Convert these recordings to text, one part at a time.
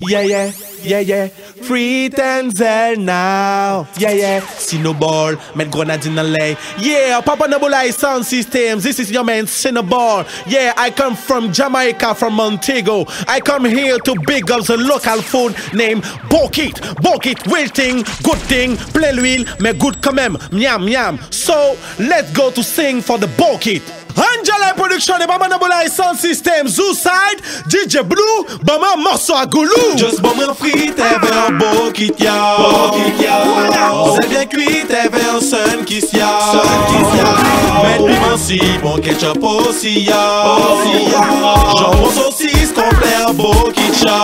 Yeah, yeah, yeah, yeah. Free Denzel now. Yeah, yeah. Cinnaball, met Grenadine LA. Yeah, Papa Nabula Sound Systems. This is your man Cinnaball. Yeah, I come from Jamaica, from Montego. I come here to big up the local food named Bokit. Bokit, real thing, good thing, plein l'huile, mais good quand même. Miam, miam. So, let's go to sing for the Bokit. Angela Production, Bama Nabola Sound System, Zou Side, DJ Blue, Bama Morso Agoulou. Just bomb un frit, t'es vers Bokit, y'a. C'est bien cuit, t'es vers Sun Kiss, y'a. Mets du manci, bon ketchup aussi, y'a. Jambon saucisse, complet, Bokit, y'a.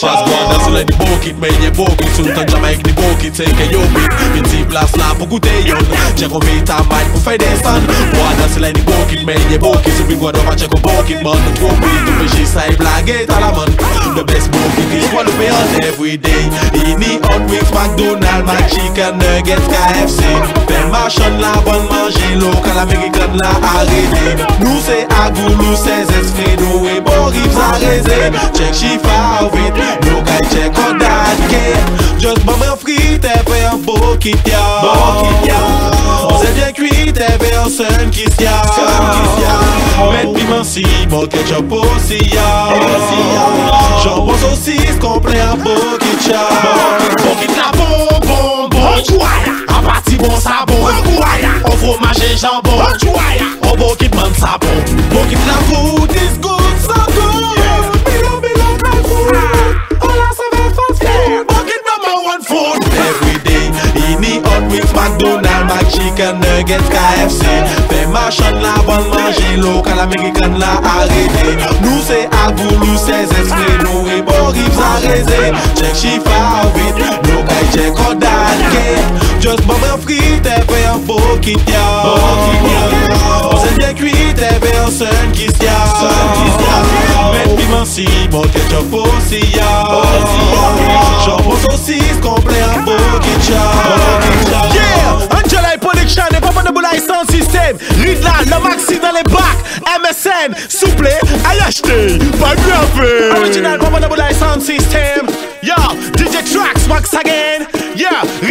Passe-toi dans soleil de Bokit, mais y'a Bokit. Sous le temps de Jamaïque, de Bokit, c'est que y'a Bokit. Une petite place là pour goûter, y'a. J'ai remis ta maille pour faire des stands. Bois dans soleil de Bokit. Mais y'a Bokit, c'est plus quoi de match qu'on Bokit, man. Trop vite, tout péché, ça y blague, t'as la man. The best Bokit is what we on every day. In the hot wings, McDonald's, McChicken, Nuggets, KFC. Fais marchand la bonne manger, local américaine la arrêtée. Nous c'est Agoulou, c'est esprits, nous et bon rives à raiser. Check chiffre vite, no guy check on that game. Just bomb un frit, t'es fait un Bokit, y'a. C'est bien cuit, t'es vers Sun Kiss, y'a. Mets piment si, bon ketchup aussi, y'a. Jambon saucisse, complet, un Bokit, y'a. Bokit la bonbon, bonjour, à partir bon sabon, au fromage et jambon, au Bokit man sabon. Bokit la food is good, so good. Below, below, my food. All I serve is fast food. Bokit number one food. Every day, in the hot wings, McDonald's, McChicken, Nuggets, KFC. Fais marchand la bonne manger, local américaine la arrêtée. Nous c'est Agoulou, c'est esprits, nous et bon rives à raiser. Check chiffre vite, no guy check on that game. Just bomb un frit, t'es fait un Bokit, y'a. C'est bien cuit, t'es fait un Sun Kiss, y'a. Mets piment si, bon ketchup aussi, y'a. Jambon saucisse, complet, un Bokit, y'a. Yeah! Production, Papa Nabula Sound System, Riddla, le maxi dans les bacs, MSN, souple, allez acheter, pas grave. Original Papa Nabula Sound System, yo, DJ Trax, once again, yeah.